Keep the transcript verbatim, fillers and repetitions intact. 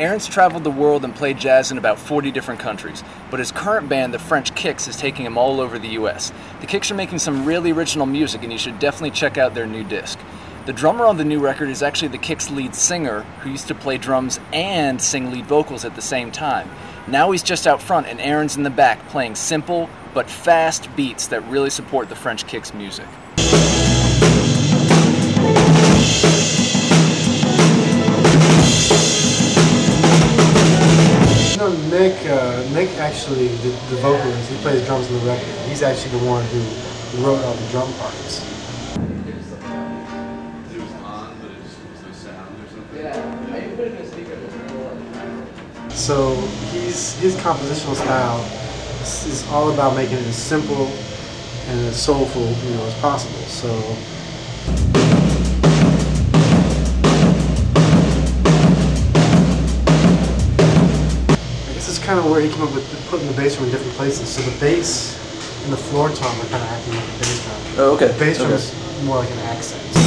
Aaron's traveled the world and played jazz in about forty different countries, but his current band, the French Kicks, is taking him all over the U S. The Kicks are making some really original music, and you should definitely check out their new disc. The drummer on the new record is actually the Kicks' lead singer, who used to play drums and sing lead vocals at the same time. Now he's just out front, and Aaron's in the back playing simple but fast beats that really support the French Kicks' music. Nick, uh, Nick actually, the, the vocalist, he plays drums in the record. He's actually the one who wrote all the drum parts. It was on, but it just was no sound or something. Yeah, I even put it in a speaker. So he's, his compositional style is all about making it as simple and as soulful, you know, as possible. So. Kind of where he came up with putting the bass drum in different places. So the bass and the floor tom are kind of acting like the bass drum. Oh, okay. The bass drum okay. is more like an accent.